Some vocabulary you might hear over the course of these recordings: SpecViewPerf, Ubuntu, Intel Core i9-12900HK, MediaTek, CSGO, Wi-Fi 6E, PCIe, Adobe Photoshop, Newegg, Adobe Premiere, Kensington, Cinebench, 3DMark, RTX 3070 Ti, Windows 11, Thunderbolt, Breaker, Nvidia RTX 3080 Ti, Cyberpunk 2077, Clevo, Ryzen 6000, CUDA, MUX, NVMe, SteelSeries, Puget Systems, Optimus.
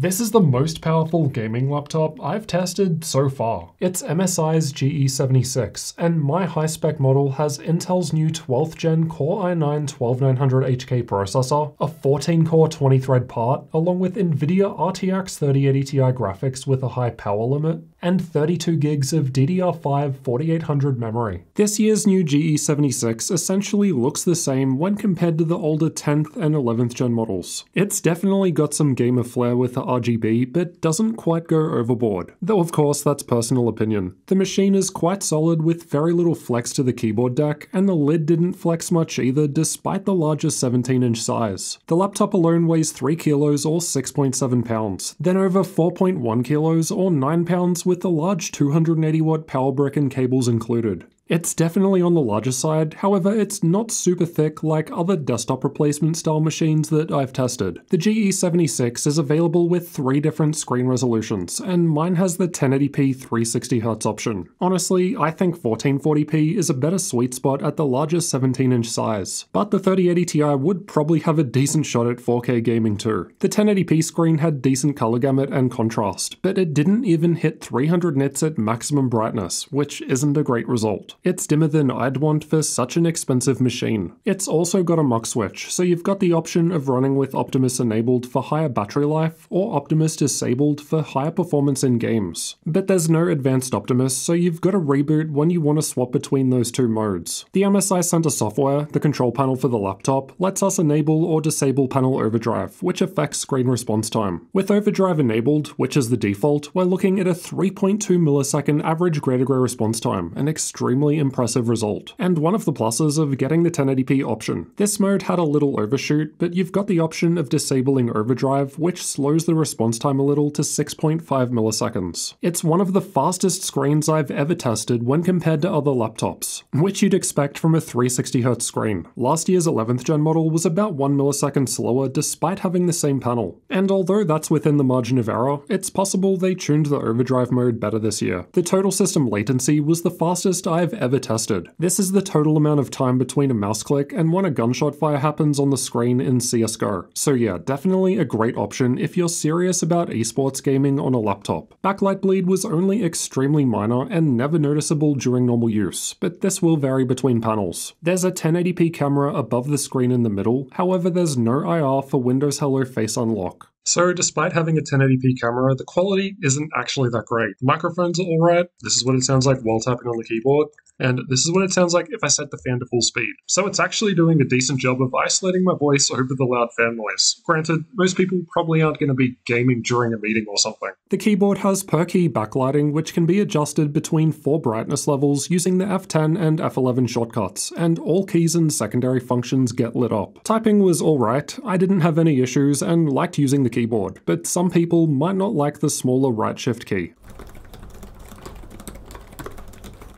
This is the most powerful gaming laptop I've tested so far. It's MSI's GE76, and my high-spec model has Intel's new 12th gen Core i9-12900HK processor, a 14-core 20-thread part, along with Nvidia RTX 3080 Ti graphics with a high power limit, and 32 gigs of DDR5 4800 memory. This year's new GE76 essentially looks the same when compared to the older 10th and 11th gen models. It's definitely got some gamer flair with the RGB, but doesn't quite go overboard. Though of course that's personal opinion. The machine is quite solid with very little flex to the keyboard deck, and the lid didn't flex much either despite the larger 17-inch size. The laptop alone weighs 3 kilos or 6.7 pounds, then over 4.1 kilos or 9 pounds with the large 280 watt power brick and cables included. It's definitely on the larger side, however it's not super thick like other desktop replacement style machines that I've tested. The GE76 is available with 3 different screen resolutions, and mine has the 1080p 360Hz option. Honestly, I think 1440p is a better sweet spot at the larger 17-inch size, but the 3080 Ti would probably have a decent shot at 4K gaming too. The 1080p screen had decent color gamut and contrast, but it didn't even hit 300 nits at maximum brightness, which isn't a great result. It's dimmer than I'd want for such an expensive machine. It's also got a MUX switch, so you've got the option of running with Optimus enabled for higher battery life, or Optimus disabled for higher performance in games. But there's no advanced Optimus, so you've got to reboot when you want to swap between those two modes. The MSI Center software, the control panel for the laptop, lets us enable or disable panel overdrive, which affects screen response time. With overdrive enabled, which is the default, we're looking at a 3.2 millisecond average gray-to-gray response time, an extremely impressive result, and one of the pluses of getting the 1080p option. This mode had a little overshoot, but you've got the option of disabling overdrive, which slows the response time a little to 6.5 milliseconds. It's one of the fastest screens I've ever tested when compared to other laptops, which you'd expect from a 360Hz screen. Last year's 11th gen model was about 1 millisecond slower despite having the same panel, and although that's within the margin of error, it's possible they tuned the overdrive mode better this year. The total system latency was the fastest I've ever tested. This is the total amount of time between a mouse click and when a gunshot fire happens on the screen in CSGO. So yeah, definitely a great option if you're serious about esports gaming on a laptop. Backlight bleed was only extremely minor and never noticeable during normal use, but this will vary between panels. There's a 1080p camera above the screen in the middle, however there's no IR for Windows Hello Face Unlock. So despite having a 1080p camera, the quality isn't actually that great. The microphones are alright, this is what it sounds like while tapping on the keyboard, and this is what it sounds like if I set the fan to full speed. So it's actually doing a decent job of isolating my voice over the loud fan noise. Granted, most people probably aren't going to be gaming during a meeting or something. The keyboard has per-key backlighting, which can be adjusted between 4 brightness levels using the F10 and F11 shortcuts, and all keys and secondary functions get lit up. Typing was alright, I didn't have any issues and liked using the keyboard, but some people might not like the smaller right shift key.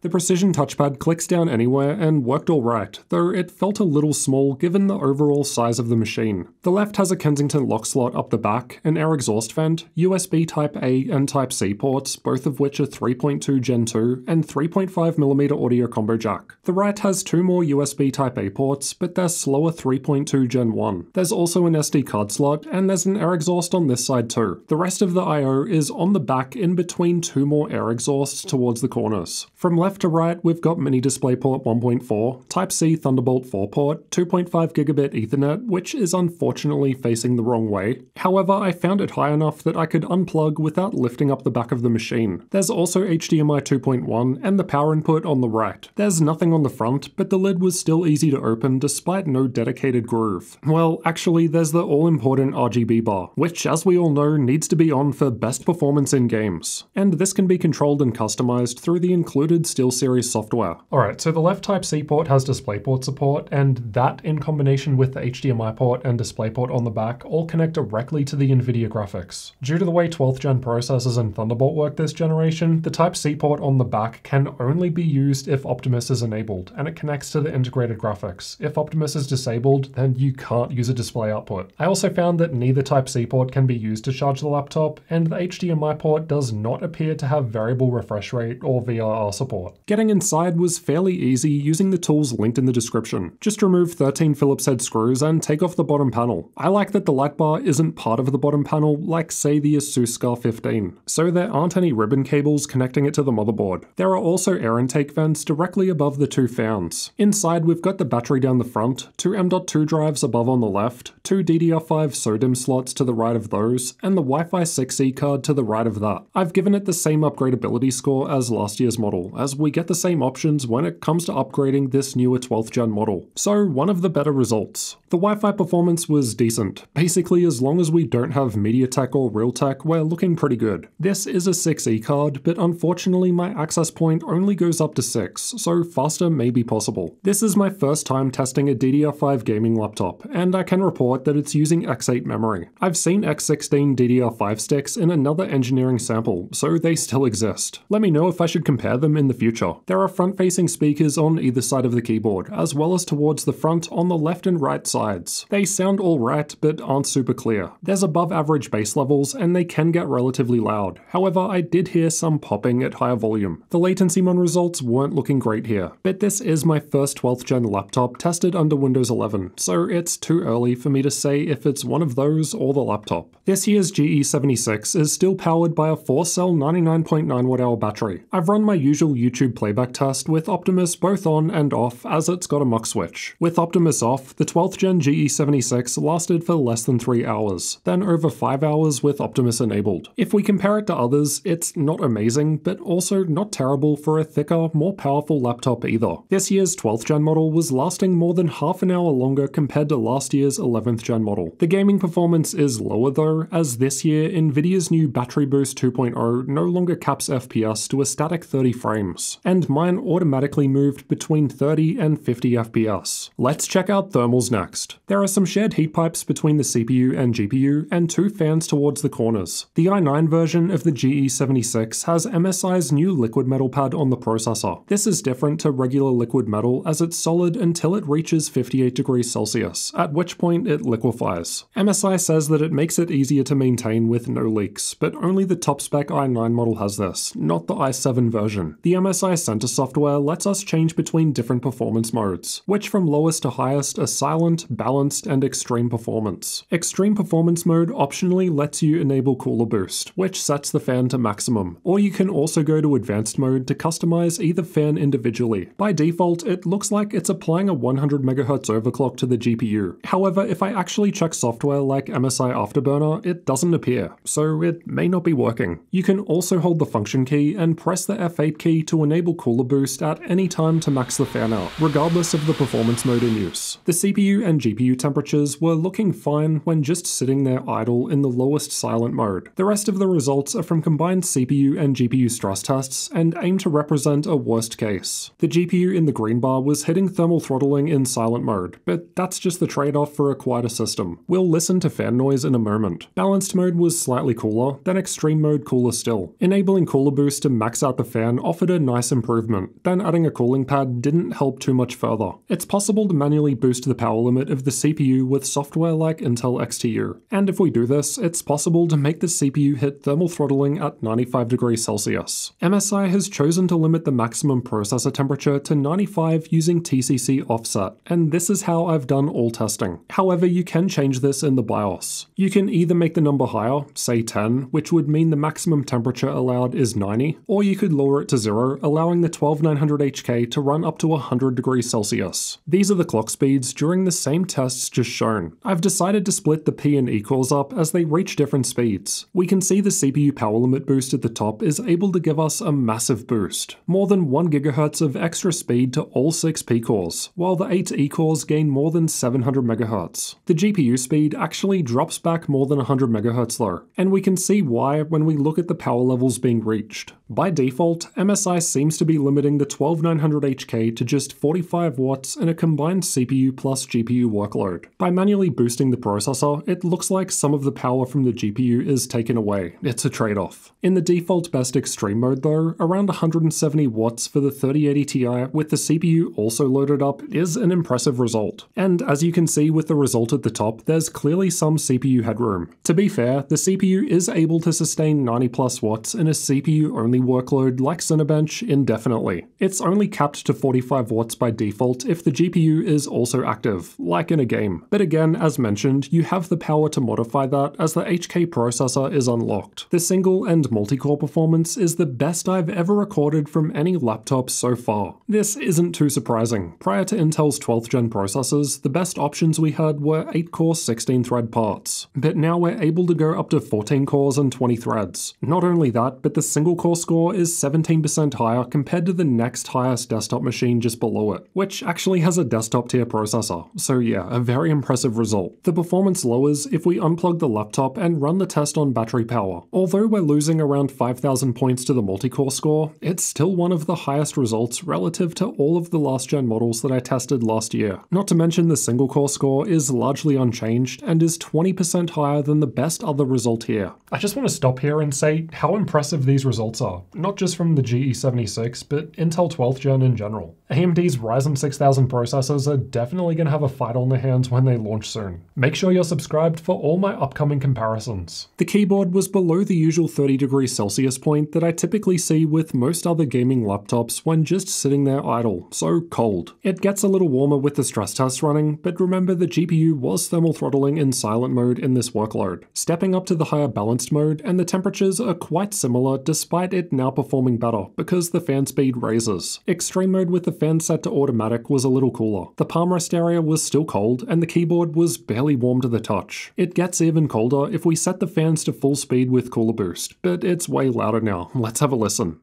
The precision touchpad clicks down anywhere and worked alright, though it felt a little small given the overall size of the machine. The left has a Kensington lock slot up the back, an air exhaust vent, USB Type A and Type C ports, both of which are 3.2 Gen 2, and 3.5mm audio combo jack. The right has 2 more USB Type A ports, but they're slower 3.2 Gen 1. There's also an SD card slot, and there's an air exhaust on this side too. The rest of the I.O. is on the back in between 2 more air exhausts towards the corners. From left to right, we've got mini DisplayPort 1.4, Type-C Thunderbolt 4 port, 2.5 gigabit Ethernet, which is unfortunately facing the wrong way. However, I found it high enough that I could unplug without lifting up the back of the machine. There's also HDMI 2.1 and the power input on the right. There's nothing on the front, but the lid was still easy to open despite no dedicated groove. Well, actually there's the all-important RGB bar, which as we all know needs to be on for best performance in games. And this can be controlled and customized through the included SteelSeries software. Alright, so the left Type-C port has DisplayPort support, and that in combination with the HDMI port and DisplayPort on the back all connect directly to the Nvidia graphics. Due to the way 12th gen processors and Thunderbolt work this generation, the Type-C port on the back can only be used if Optimus is enabled, and it connects to the integrated graphics. If Optimus is disabled, then you can't use a display output. I also found that neither Type-C port can be used to charge the laptop, and the HDMI port does not appear to have variable refresh rate or VRR support. develop. Getting inside was fairly easy using the tools linked in the description. Just remove 13 Phillips head screws and take off the bottom panel. I like that the light bar isn't part of the bottom panel like say the ASUS Scar 15, so there aren't any ribbon cables connecting it to the motherboard. There are also air intake vents directly above the two fans. Inside we've got the battery down the front, two M.2 drives above on the left, two DDR5 SODIMM slots to the right of those, and the Wi-Fi 6E card to the right of that. I've given it the same upgradability score as last year's model, as we get the same options when it comes to upgrading this newer 12th gen model, so one of the better results. The Wi-Fi performance was decent. Basically, as long as we don't have MediaTek or RealTek, we're looking pretty good. This is a 6E card, but unfortunately my access point only goes up to 6, so faster may be possible. This is my first time testing a DDR5 gaming laptop, and I can report that it's using X8 memory. I've seen X16 DDR5 sticks in another engineering sample, so they still exist. Let me know if I should compare them in the future. There are front-facing speakers on either side of the keyboard, as well as towards the front on the left and right sides. They sound alright, but aren't super clear. There's above average bass levels, and they can get relatively loud. However, I did hear some popping at higher volume. The latency mon results weren't looking great here, but this is my first 12th gen laptop tested under Windows 11, so it's too early for me to say if it's one of those or the laptop. This year's GE76 is still powered by a 4-cell 99.9 watt-hour battery. I've run my usual YouTube playback test with Optimus both on and off as it's got a MUX switch. With Optimus off, the 12th gen GE76 lasted for less than 3 hours, then over 5 hours with Optimus enabled. If we compare it to others, it's not amazing, but also not terrible for a thicker, more powerful laptop either. This year's 12th gen model was lasting more than half an hour longer compared to last year's 11th gen model. The gaming performance is lower though, as this year Nvidia's new Battery Boost 2.0 no longer caps FPS to a static 30 frames, and mine automatically moved between 30 and 50 FPS. Let's check out thermals next. There are some shared heat pipes between the CPU and GPU, and two fans towards the corners. The i9 version of the GE76 has MSI's new liquid metal pad on the processor. This is different to regular liquid metal as it's solid until it reaches 58 degrees Celsius, at which point it liquefies. MSI says that it makes it easier to maintain with no leaks, but only the top spec i9 model has this, not the i7 version. The MSI Center software lets us change between different performance modes, which from lowest to highest are silent, balanced, and extreme performance. Extreme performance mode optionally lets you enable cooler boost, which sets the fan to maximum, or you can also go to advanced mode to customize either fan individually. By default, it looks like it's applying a 100 MHz overclock to the GPU. However, if I actually check software like MSI Afterburner, it doesn't appear, so it may not be working. You can also hold the function key and press the F8 key to enable cooler boost at any time to max the fan out, regardless of the performance mode in use. The CPU and GPU temperatures were looking fine when just sitting there idle in the lowest silent mode. The rest of the results are from combined CPU and GPU stress tests and aim to represent a worst case. The GPU in the green bar was hitting thermal throttling in silent mode, but that's just the trade-off for a quieter system. We'll listen to fan noise in a moment. Balanced mode was slightly cooler, then extreme mode cooler still. Enabling cooler boost to max out the fan offered a nice improvement, then adding a cooling pad didn't help too much further. It's possible to manually boost the power limit of the CPU with software like Intel XTU, and if we do this, it's possible to make the CPU hit thermal throttling at 95 degrees Celsius. MSI has chosen to limit the maximum processor temperature to 95 using TCC offset, and this is how I've done all testing. However, you can change this in the BIOS. You can either make the number higher, say 10, which would mean the maximum temperature allowed is 90, or you could lower it to 0, allowing the 12900HK to run up to 100 degrees Celsius. These are the clock speeds during the same tests just shown. I've decided to split the P and E cores up as they reach different speeds. We can see the CPU power limit boost at the top is able to give us a massive boost, more than 1 GHz of extra speed to all 6 P cores, while the 8 E cores gain more than 700 MHz. The GPU speed actually drops back more than 100 MHz though, and we can see why when we look at the power levels being reached. By default, MSI seems to be limiting the 12900HK to just 45 watts in a combined CPU plus GPU workload. By manually boosting the processor, it looks like some of the power from the GPU is taken away. It's a trade-off. In the default best extreme mode though, around 170 watts for the 3080 Ti with the CPU also loaded up is an impressive result. And as you can see with the result at the top, there's clearly some CPU headroom. To be fair, the CPU is able to sustain 90 plus watts in a CPU-only workload like Cinebench switch indefinitely. It's only capped to 45 watts by default if the GPU is also active, like in a game. But again, as mentioned, you have the power to modify that as the HK processor is unlocked. The single and multi-core performance is the best I've ever recorded from any laptop so far. This isn't too surprising. Prior to Intel's 12th gen processors, the best options we had were 8-core 16-thread parts, but now we're able to go up to 14 cores and 20 threads. Not only that, but the single core score is 17% higher compared to the next highest desktop machine just below it, which actually has a desktop tier processor, so yeah, a very impressive result. The performance lowers if we unplug the laptop and run the test on battery power. Although we're losing around 5,000 points to the multi-core score, it's still one of the highest results relative to all of the last gen models that I tested last year. Not to mention the single core score is largely unchanged and is 20% higher than the best other result here. I just want to stop here and say how impressive these results are, not just from the GE76, but Intel 12th gen in general. AMD's Ryzen 6000 processors are definitely going to have a fight on their hands when they launch soon. Make sure you're subscribed for all my upcoming comparisons. The keyboard was below the usual 30 degrees Celsius point that I typically see with most other gaming laptops when just sitting there idle, so cold. It gets a little warmer with the stress test running, but remember the GPU was thermal throttling in silent mode in this workload, stepping up to the higher balanced mode, and the temperatures are quite similar despite it now performing better because the fan speed raises. Extreme mode with the fan set to automatic was a little cooler. The palmrest area was still cold, and the keyboard was barely warm to the touch. It gets even colder if we set the fans to full speed with Cooler Boost, but it's way louder now. Let's have a listen.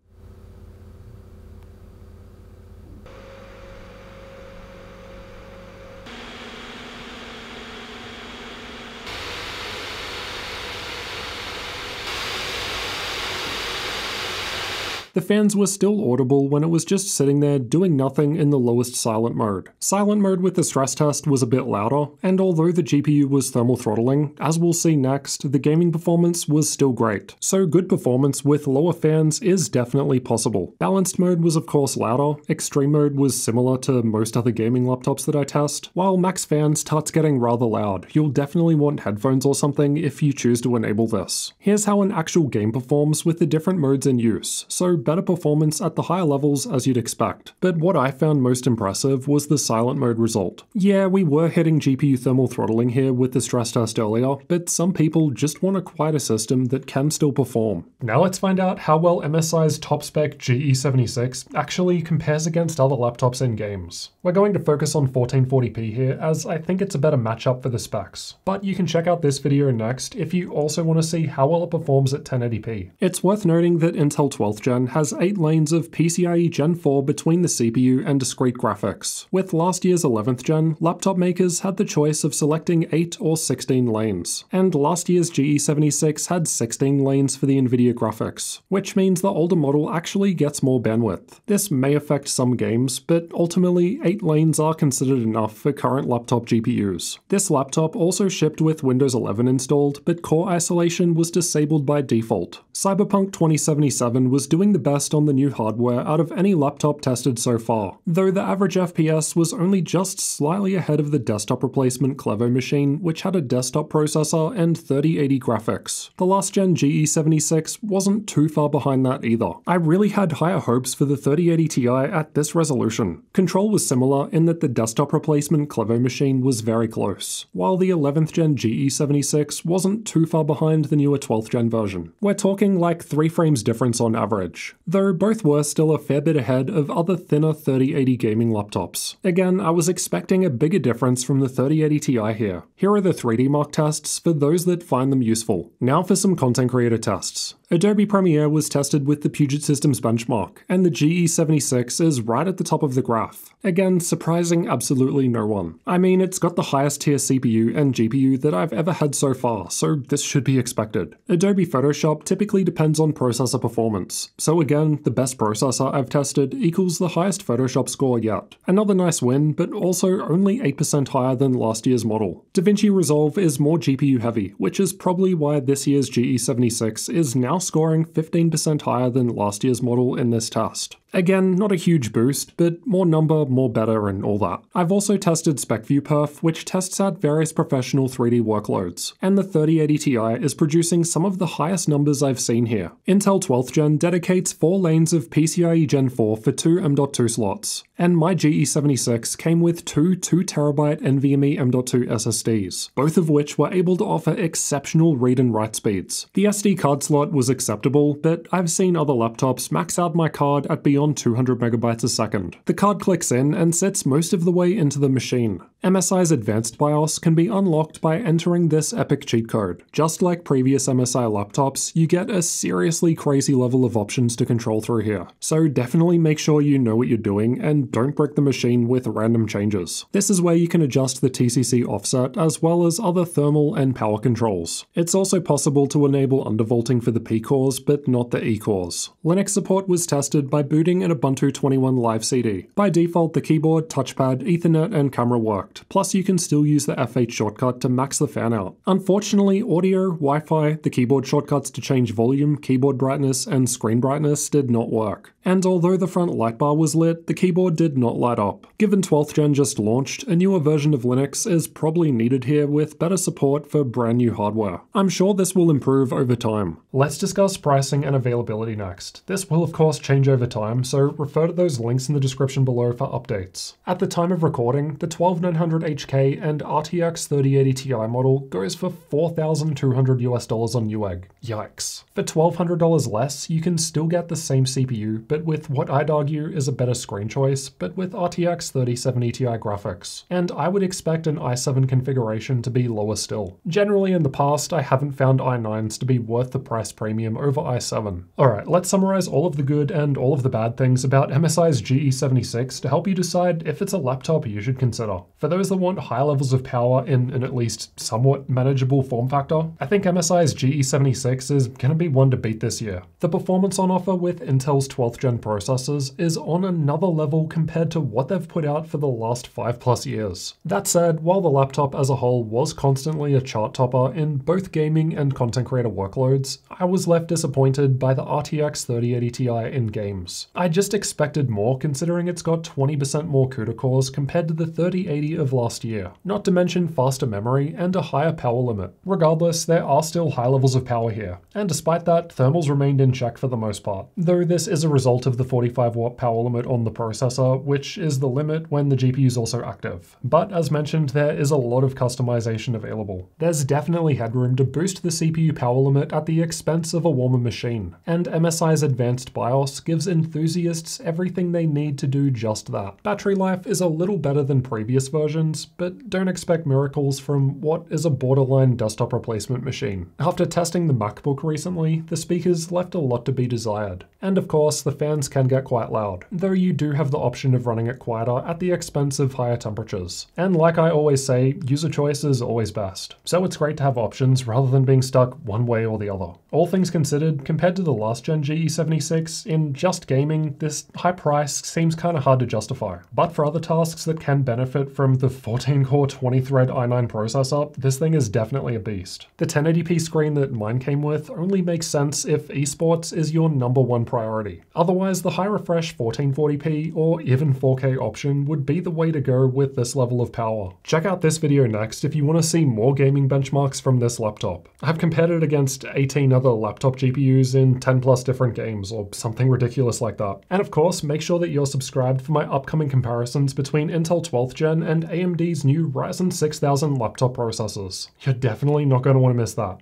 The fans were still audible when it was just sitting there doing nothing in the lowest silent mode. Silent mode with the stress test was a bit louder, and although the GPU was thermal throttling, as we'll see next, the gaming performance was still great. So good performance with lower fans is definitely possible. Balanced mode was of course louder, extreme mode was similar to most other gaming laptops that I test, while max fan starts getting rather loud. You'll definitely want headphones or something if you choose to enable this. Here's how an actual game performs with the different modes in use. So better performance at the higher levels as you'd expect, but what I found most impressive was the silent mode result. Yeah, we were hitting GPU thermal throttling here with the stress test earlier, but some people just want a quieter system that can still perform. Now let's find out how well MSI's top-spec GE76 actually compares against other laptops in games. We're going to focus on 1440p here as I think it's a better matchup for the specs, but you can check out this video next if you also want to see how well it performs at 1080p. It's worth noting that Intel 12th Gen has 8 lanes of PCIe Gen 4 between the CPU and discrete graphics. With last year's 11th gen, laptop makers had the choice of selecting 8 or 16 lanes, and last year's GE76 had 16 lanes for the Nvidia graphics, which means the older model actually gets more bandwidth. This may affect some games, but ultimately 8 lanes are considered enough for current laptop GPUs. This laptop also shipped with Windows 11 installed, but core isolation was disabled by default. Cyberpunk 2077 was doing the best on the new hardware out of any laptop tested so far, though the average FPS was only just slightly ahead of the desktop replacement Clevo machine, which had a desktop processor and 3080 graphics. The last gen GE76 wasn't too far behind that either. I really had higher hopes for the 3080 Ti at this resolution. Control was similar in that the desktop replacement Clevo machine was very close, while the 11th gen GE76 wasn't too far behind the newer 12th gen version. We're talking like 3 frames difference on average, though both were still a fair bit ahead of other thinner 3080 gaming laptops. Again, I was expecting a bigger difference from the 3080 Ti here. Here are the 3DMark tests for those that find them useful. Now for some content creator tests. Adobe Premiere was tested with the Puget Systems benchmark, and the GE76 is right at the top of the graph. Again, surprising absolutely no one. I mean, it's got the highest tier CPU and GPU that I've ever had so far, so this should be expected. Adobe Photoshop typically depends on processor performance, so again, the best processor I've tested equals the highest Photoshop score yet. Another nice win, but also only 8% higher than last year's model. DaVinci Resolve is more GPU heavy, which is probably why this year's GE76 is now scoring 15% higher than last year's model in this test. Again, not a huge boost, but more number, more better, and all that. I've also tested SpecViewPerf, which tests out various professional 3D workloads, and the 3080 Ti is producing some of the highest numbers I've seen here. Intel 12th Gen dedicates 4 lanes of PCIe Gen 4 for 2 M.2 slots, and my GE76 came with 2 2TB NVMe M.2 SSDs, both of which were able to offer exceptional read and write speeds. The SD card slot was acceptable, but I've seen other laptops max out my card at beyond 200 megabytes a second. The card clicks in and sits most of the way into the machine. MSI's advanced BIOS can be unlocked by entering this epic cheat code. Just like previous MSI laptops, you get a seriously crazy level of options to control through here. So definitely make sure you know what you're doing and don't brick the machine with random changes. This is where you can adjust the TCC offset as well as other thermal and power controls. It's also possible to enable undervolting for the P cores, but not the E cores. Linux support was tested by booting an Ubuntu 21 live CD. By default, the keyboard, touchpad, Ethernet, and camera worked, plus you can still use the F8 shortcut to max the fan out. Unfortunately, audio, Wi-Fi, the keyboard shortcuts to change volume, keyboard brightness, and screen brightness did not work. And although the front light bar was lit, the keyboard did not light up. Given 12th Gen just launched, a newer version of Linux is probably needed here with better support for brand new hardware. I'm sure this will improve over time. Let's discuss pricing and availability next. This will of course change over time, so refer to those links in the description below for updates. At the time of recording, the 12900HK and RTX 3080 Ti model goes for $4,200 on Newegg. Yikes. For $1,200 less, you can still get the same CPU, but with what I'd argue is a better screen choice, but with RTX 3070 Ti graphics. And I would expect an i7 configuration to be lower still. Generally in the past, I haven't found i9s to be worth the price premium over i7. Alright, let's summarize all of the good and all of the bad things about MSI's GE76 to help you decide if it's a laptop you should consider. For those that want high levels of power in an at least somewhat manageable form factor, I think MSI's GE76 is going to be one to beat this year. The performance on offer with Intel's 12th gen processors is on another level compared to what they've put out for the last 5+ years. That said, while the laptop as a whole was constantly a chart topper in both gaming and content creator workloads, I was left disappointed by the RTX 3080 Ti in games. I just expected more considering it's got 20% more CUDA cores compared to the 3080 of last year, not to mention faster memory and a higher power limit. Regardless, there are still high levels of power here, and despite that, thermals remained in check for the most part, though this is a result of the 45-watt power limit on the processor, which is the limit when the GPU is also active. But as mentioned, there is a lot of customization available. There's definitely headroom to boost the CPU power limit at the expense of a warmer machine, and MSI's advanced BIOS gives enthusiasts everything they need to do just that. Battery life is a little better than previous versions, but don't expect miracles from what is a borderline desktop replacement machine. After testing the MacBook recently, the speakers left a lot to be desired. And of course, the fans can get quite loud, though you do have the option of running it quieter at the expense of higher temperatures. And like I always say, user choice is always best. So it's great to have options rather than being stuck one way or the other. All things considered, compared to the last gen GE76, in just gaming, this high price seems kind of hard to justify. But for other tasks that can benefit from the 14-core 20-thread i9 processor, this thing is definitely a beast. The 1080p screen that mine came with only makes sense if esports is your #1 priority. Otherwise, the high refresh 1440p or even 4K option would be the way to go with this level of power. Check out this video next if you want to see more gaming benchmarks from this laptop. I've compared it against 18 other laptop GPUs in 10+ different games or something ridiculous like that. And of course, make sure that you're subscribed for my upcoming comparisons between Intel 12th Gen and AMD's new Ryzen 6000 laptop processors. You're definitely not going to want to miss that.